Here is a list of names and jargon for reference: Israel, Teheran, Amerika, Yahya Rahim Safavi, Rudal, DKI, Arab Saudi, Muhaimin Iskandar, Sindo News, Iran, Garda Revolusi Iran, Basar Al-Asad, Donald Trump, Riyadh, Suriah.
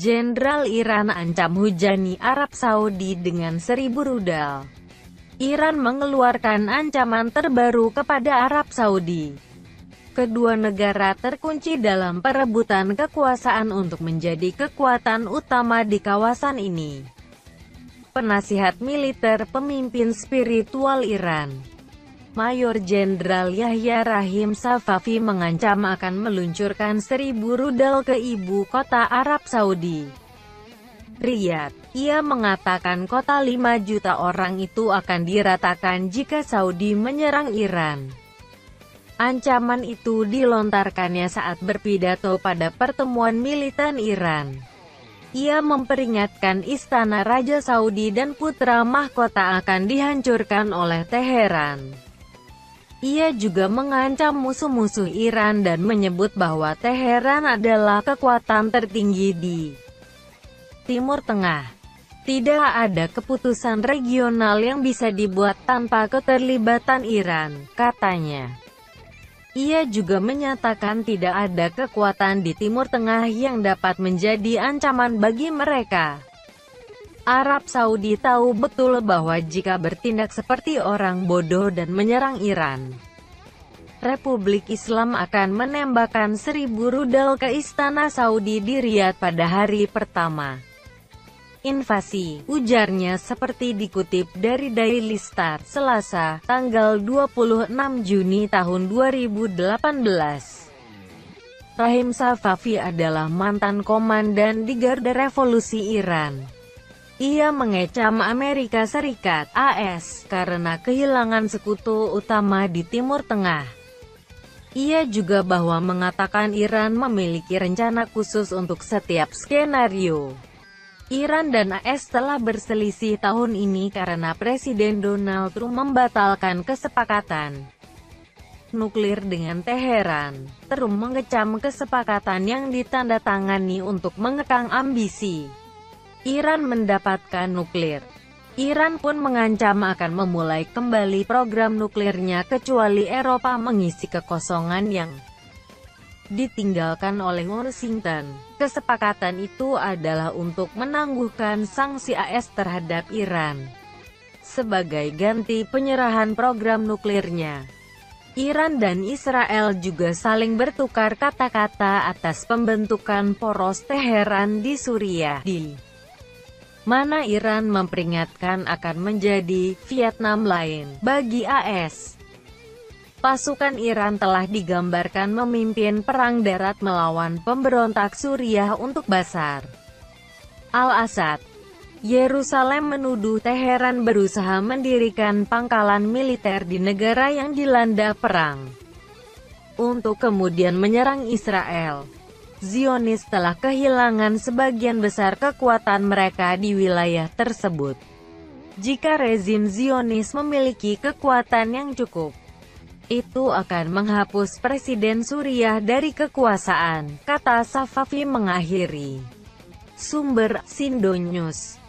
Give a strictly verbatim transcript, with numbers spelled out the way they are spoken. Jenderal Iran ancam hujani Arab Saudi dengan seribu rudal. Iran mengeluarkan ancaman terbaru kepada Arab Saudi. Kedua negara terkunci dalam perebutan kekuasaan untuk menjadi kekuatan utama di kawasan ini. Penasihat militer pemimpin spiritual Iran, Mayor Jenderal Yahya Rahim Safavi, mengancam akan meluncurkan seribu rudal ke ibu kota Arab Saudi, Riyadh. Ia mengatakan kota lima juta orang itu akan diratakan jika Saudi menyerang Iran. Ancaman itu dilontarkannya saat berpidato pada pertemuan militan Iran. Ia memperingatkan istana Raja Saudi dan putra mahkota akan dihancurkan oleh Teheran. Ia juga mengancam musuh-musuh Iran dan menyebut bahwa Teheran adalah kekuatan tertinggi di Timur Tengah. Tidak ada keputusan regional yang bisa dibuat tanpa keterlibatan Iran, katanya. Ia juga menyatakan tidak ada kekuatan di Timur Tengah yang dapat menjadi ancaman bagi mereka. Arab Saudi tahu betul bahwa jika bertindak seperti orang bodoh dan menyerang Iran, Republik Islam akan menembakkan seribu rudal ke istana Saudi di Riyadh pada hari pertama invasi, ujarnya seperti dikutip dari Daily Star, Selasa, tanggal dua puluh enam Juni tahun dua ribu delapan belas. Rahim Safavi adalah mantan komandan di Garda Revolusi Iran. Ia mengecam Amerika Serikat A S karena kehilangan sekutu utama di Timur Tengah. Ia juga bahwa mengatakan Iran memiliki rencana khusus untuk setiap skenario. Iran dan A S telah berselisih tahun ini karena Presiden Donald Trump membatalkan kesepakatan nuklir dengan Teheran. Trump mengecam kesepakatan yang ditandatangani untuk mengekang ambisi Iran mendapatkan nuklir. Iran pun mengancam akan memulai kembali program nuklirnya kecuali Eropa mengisi kekosongan yang ditinggalkan oleh Washington. Kesepakatan itu adalah untuk menangguhkan sanksi A S terhadap Iran sebagai ganti penyerahan program nuklirnya. Iran dan Israel juga saling bertukar kata-kata atas pembentukan poros Teheran di Suriah, di mana Iran memperingatkan akan menjadi Vietnam lain bagi A S. Pasukan Iran telah digambarkan memimpin perang darat melawan pemberontak Suriah untuk Basar Al-Asad. Yerusalem menuduh Teheran berusaha mendirikan pangkalan militer di negara yang dilanda perang untuk kemudian menyerang Israel. Zionis telah kehilangan sebagian besar kekuatan mereka di wilayah tersebut. Jika rezim Zionis memiliki kekuatan yang cukup, itu akan menghapus Presiden Suriah dari kekuasaan, kata Safavi mengakhiri. Sumber: Sindo News.